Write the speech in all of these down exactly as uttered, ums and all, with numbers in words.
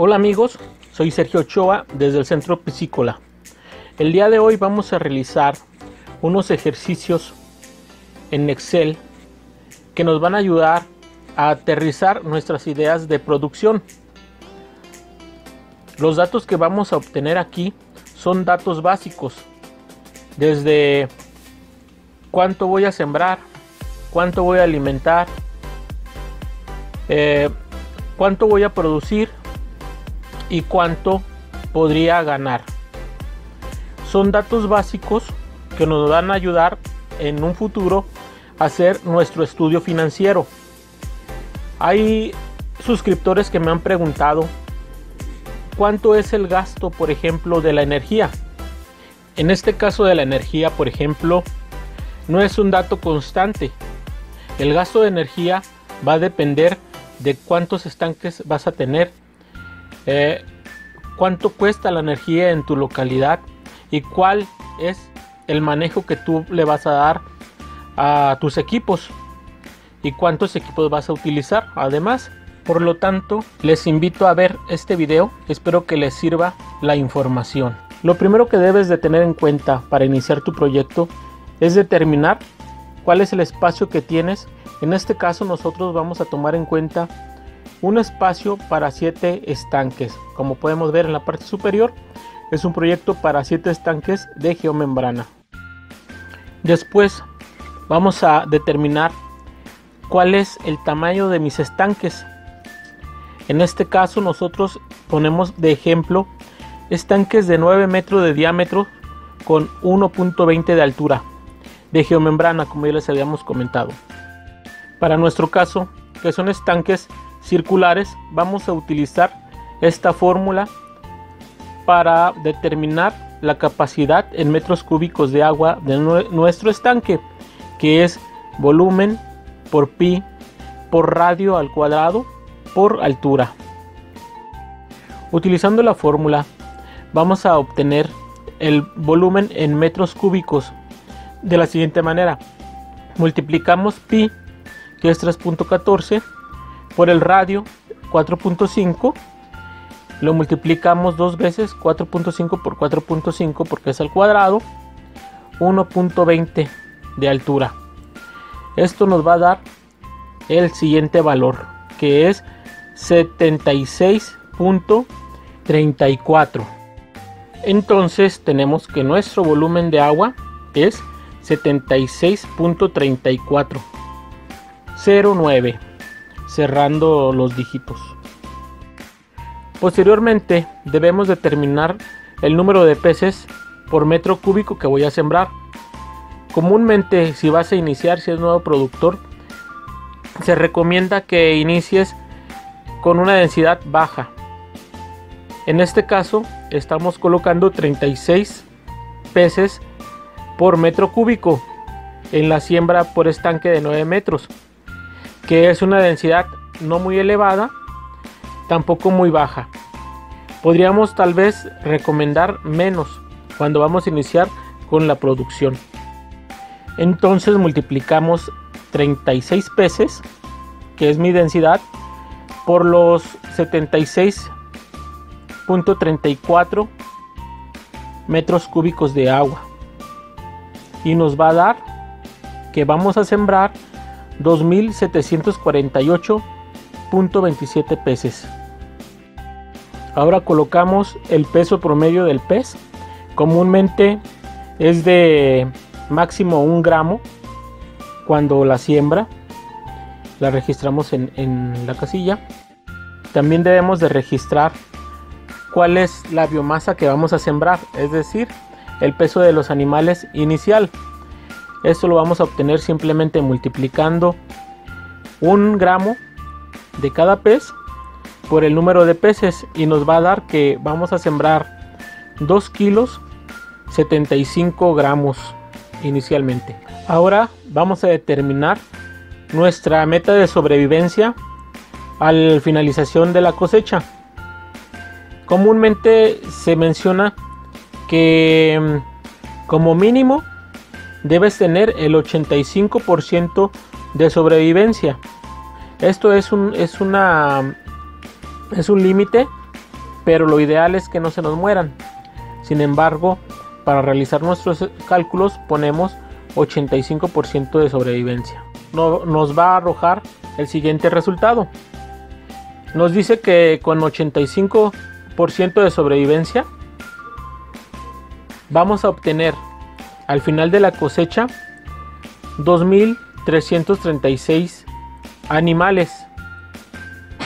Hola amigos, soy Sergio Ochoa desde el Centro Piscícola. El día de hoy vamos a realizar unos ejercicios en Excel que nos van a ayudar a aterrizar nuestras ideas de producción. Los datos que vamos a obtener aquí son datos básicos, desde cuánto voy a sembrar, cuánto voy a alimentar, eh, cuánto voy a producir y cuánto podría ganar. Son datos básicos que nos van a ayudar en un futuro a hacer nuestro estudio financiero. Hay suscriptores que me han preguntado cuánto es el gasto, por ejemplo, de la energía. En este caso de la energía, por ejemplo, no es un dato constante. El gasto de energía va a depender de cuántos estanques vas a tener, eh, cuánto cuesta la energía en tu localidad y cuál es el manejo que tú le vas a dar a tus equipos y cuántos equipos vas a utilizar además. Por lo tanto, les invito a ver este video. Espero que les sirva la información. Lo primero que debes de tener en cuenta para iniciar tu proyecto es determinar cuál es el espacio que tienes. En este caso nosotros vamos a tomar en cuenta un espacio para siete estanques. Como podemos ver en la parte superior, es un proyecto para siete estanques de geomembrana. Después vamos a determinar cuál es el tamaño de mis estanques. En este caso nosotros ponemos de ejemplo estanques de nueve metros de diámetro con uno punto veinte de altura, de geomembrana, como ya les habíamos comentado. Para nuestro caso, que son estanques circulares, vamos a utilizar esta fórmula para determinar la capacidad en metros cúbicos de agua de nuestro estanque, que es volumen por pi por radio al cuadrado por altura. Utilizando la fórmula vamos a obtener el volumen en metros cúbicos de la siguiente manera: multiplicamos pi, que es tres punto catorce, por el radio cuatro punto cinco, lo multiplicamos dos veces, cuatro punto cinco por cuatro punto cinco porque es al cuadrado, uno punto veinte de altura. Esto nos va a dar el siguiente valor, que es setenta y seis punto treinta y cuatro. Entonces tenemos que nuestro volumen de agua es setenta y seis punto treinta y cuatro cero nueve, cerrando los dígitos. Posteriormente debemos determinar el número de peces por metro cúbico que voy a sembrar. Comúnmente, si vas a iniciar, si es nuevo productor, se recomienda que inicies con una densidad baja. En este caso estamos colocando treinta y seis peces por metro cúbico en la siembra por estanque de nueve metros, que es una densidad no muy elevada, tampoco muy baja. Podríamos tal vez recomendar menos cuando vamos a iniciar con la producción. Entonces multiplicamos treinta y seis peces, que es mi densidad, por los setenta y seis punto treinta y cuatro metros cúbicos de agua, y nos va a dar que vamos a sembrar dos mil setecientos cuarenta y ocho punto veintisiete peces. Ahora colocamos el peso promedio del pez. Comúnmente es de máximo un gramo cuando la siembra. La registramos en, en la casilla. También debemos de registrar cuál es la biomasa que vamos a sembrar, es decir, el peso de los animales inicial. Esto lo vamos a obtener simplemente multiplicando un gramo de cada pez por el número de peces, y nos va a dar que vamos a sembrar dos kilos setenta y cinco gramos inicialmente. Ahora vamos a determinar nuestra meta de sobrevivencia a la finalización de la cosecha. Comúnmente se menciona que como mínimo debes tener el ochenta y cinco por ciento de sobrevivencia. Esto es un, es una, es un límite pero lo ideal es que no se nos mueran. Sin embargo, para realizar nuestros cálculos ponemos ochenta y cinco por ciento de sobrevivencia. No, nos va a arrojar el siguiente resultado. Nos dice que con ochenta y cinco por ciento de sobrevivencia vamos a obtener al final de la cosecha dos mil trescientos treinta y seis animales.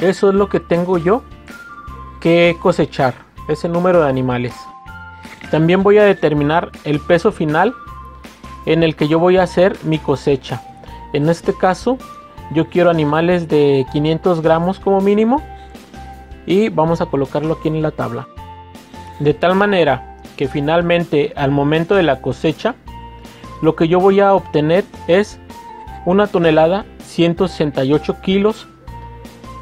Eso es lo que tengo yo que cosechar, ese número de animales. También voy a determinar el peso final en el que yo voy a hacer mi cosecha. En este caso yo quiero animales de quinientos gramos como mínimo, y vamos a colocarlo aquí en la tabla de tal manera que finalmente al momento de la cosecha lo que yo voy a obtener es una tonelada ciento sesenta y ocho kilos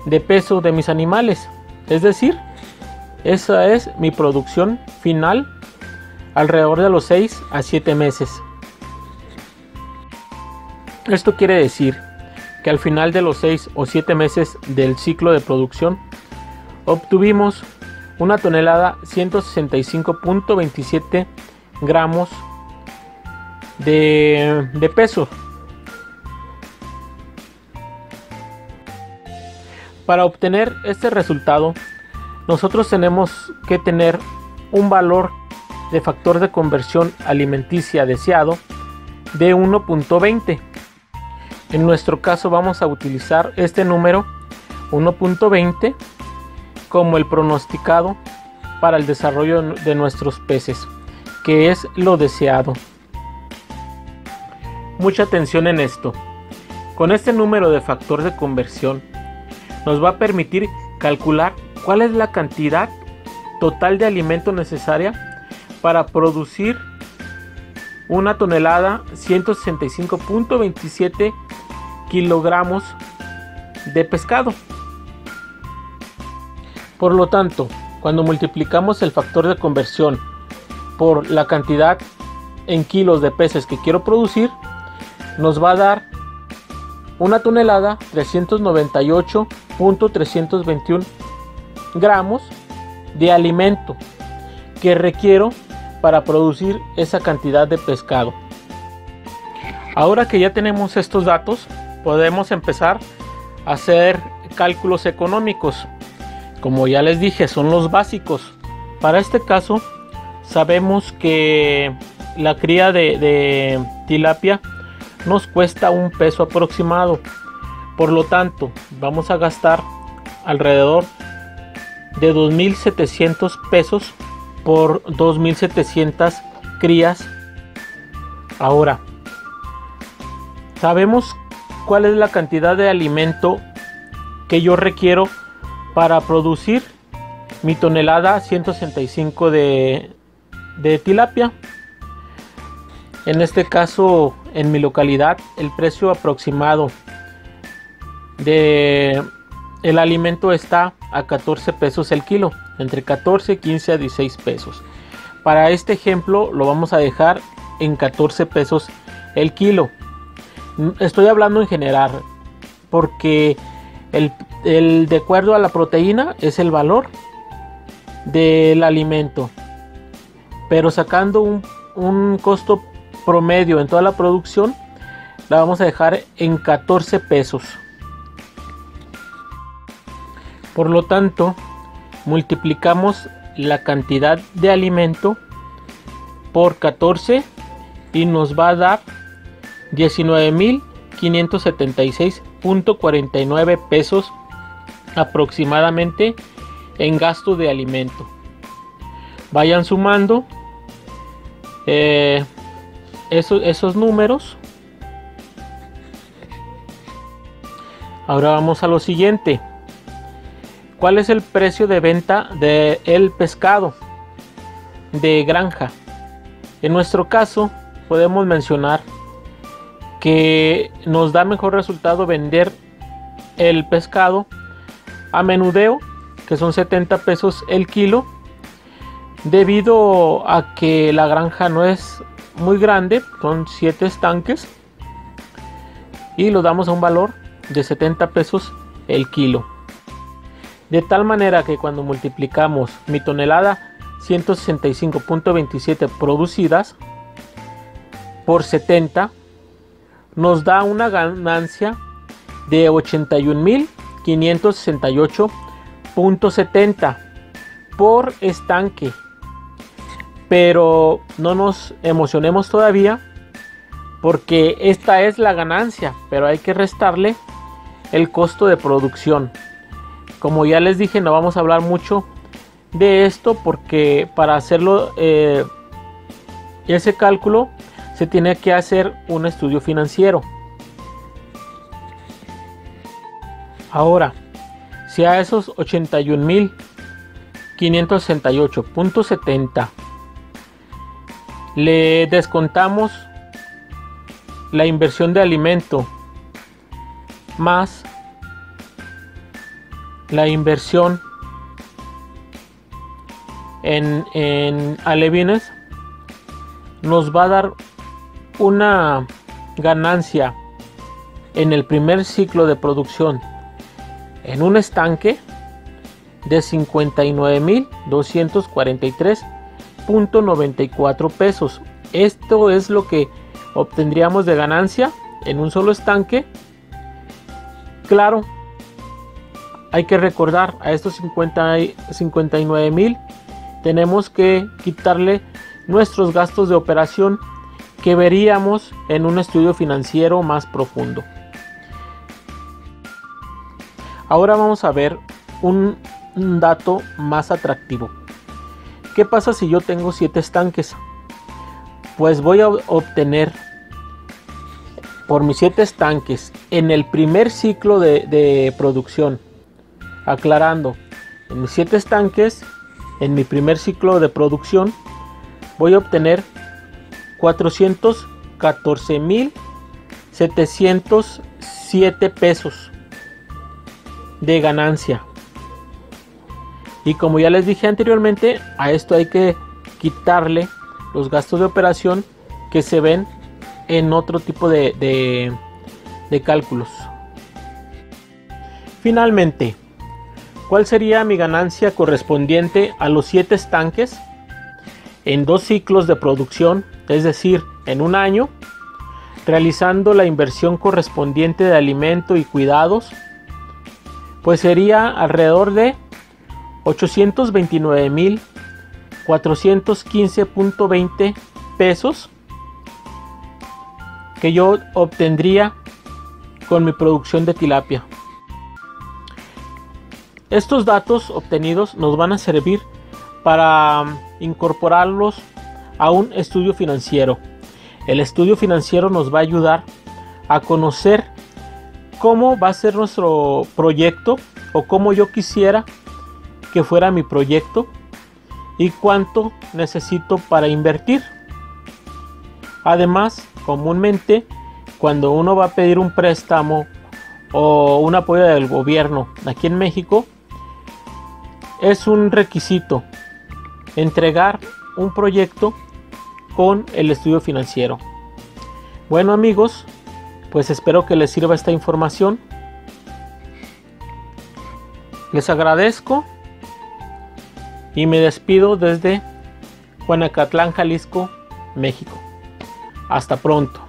de peso de mis animales. Es decir, esa es mi producción final alrededor de los seis a siete meses. Esto quiere decir que al final de los seis o siete meses del ciclo de producción obtuvimos una tonelada ciento sesenta y cinco punto veintisiete gramos de, de peso. Para obtener este resultado nosotros tenemos que tener un valor de factor de conversión alimenticia deseado de uno punto veinte. En nuestro caso vamos a utilizar este número uno punto veinte como el pronosticado para el desarrollo de nuestros peces, que es lo deseado. Mucha atención en esto. Con este número de factor de conversión nos va a permitir calcular cuál es la cantidad total de alimento necesaria para producir una tonelada ciento sesenta y cinco punto veintisiete kilogramos de pescado. Por lo tanto, cuando multiplicamos el factor de conversión por la cantidad en kilos de peces que quiero producir, nos va a dar una tonelada trescientos noventa y ocho punto trescientos veintiuno gramos de alimento que requiero para producir esa cantidad de pescado. Ahora que ya tenemos estos datos, podemos empezar a hacer cálculos económicos. Como ya les dije, son los básicos. Para este caso, sabemos que la cría de, de tilapia nos cuesta un peso aproximado. Por lo tanto, vamos a gastar alrededor de dos mil setecientos pesos por dos mil setecientas crías. Ahora, sabemos cuál es la cantidad de alimento que yo requiero para producir mi tonelada ciento sesenta y cinco de, de tilapia. En este caso, en mi localidad, el precio aproximado de el alimento está a catorce pesos el kilo, entre catorce, quince a dieciséis pesos. Para este ejemplo lo vamos a dejar en catorce pesos el kilo. Estoy hablando en general porque el, el de acuerdo a la proteína es el valor del alimento, pero sacando un, un costo promedio en toda la producción la vamos a dejar en catorce pesos. Por lo tanto, multiplicamos la cantidad de alimento por catorce y nos va a dar diecinueve mil quinientos setenta y seis punto cuarenta y nueve pesos aproximadamente en gasto de alimento. Vayan sumando eh, esos, esos números. Ahora vamos a lo siguiente. ¿Cuál es el precio de venta del pescado de granja? En nuestro caso podemos mencionar que nos da mejor resultado vender el pescado a menudeo, que son setenta pesos el kilo, debido a que la granja no es muy grande, son siete estanques, y lo damos a un valor de setenta pesos el kilo. de tal manera que cuando multiplicamos mi tonelada ciento sesenta y cinco punto veintisiete producidas por setenta nos da una ganancia de ochenta y un mil quinientos sesenta y ocho punto setenta por estanque. Pero no nos emocionemos todavía, porque esta es la ganancia, pero hay que restarle el costo de producción. Como ya les dije, no vamos a hablar mucho de esto, porque para hacerlo eh, ese cálculo se tiene que hacer un estudio financiero. Ahora, si a esos ochenta y un mil quinientos sesenta y ocho punto setenta le descontamos la inversión de alimento más la inversión en, en alevines, nos va a dar una ganancia en el primer ciclo de producción en un estanque de cincuenta y nueve mil doscientos cuarenta y tres punto noventa y cuatro pesos. Esto es lo que obtendríamos de ganancia en un solo estanque. Claro, hay que recordar, a estos cincuenta y nueve mil tenemos que quitarle nuestros gastos de operación que veríamos en un estudio financiero más profundo. Ahora vamos a ver un dato más atractivo. ¿Qué pasa si yo tengo siete estanques? Pues voy a obtener por mis siete estanques en el primer ciclo de, de producción. Aclarando, en mis siete estanques, en mi primer ciclo de producción, voy a obtener cuatrocientos catorce mil setecientos siete pesos de ganancia. Y como ya les dije anteriormente, a esto hay que quitarle los gastos de operación que se ven en otro tipo de, de, de cálculos. Finalmente, ¿cuál sería mi ganancia correspondiente a los siete estanques en dos ciclos de producción, es decir, en un año, realizando la inversión correspondiente de alimento y cuidados? Pues sería alrededor de ochocientos veintinueve mil cuatrocientos quince punto veinte pesos que yo obtendría con mi producción de tilapia. Estos datos obtenidos nos van a servir para incorporarlos a un estudio financiero. El estudio financiero nos va a ayudar a conocer cómo va a ser nuestro proyecto, o cómo yo quisiera que fuera mi proyecto, y cuánto necesito para invertir. Además, comúnmente cuando uno va a pedir un préstamo o un apoyo del gobierno aquí en México, es un requisito entregar un proyecto con el estudio financiero. Bueno, amigos, pues espero que les sirva esta información. Les agradezco y me despido desde Juanacatlán, Jalisco, México. Hasta pronto.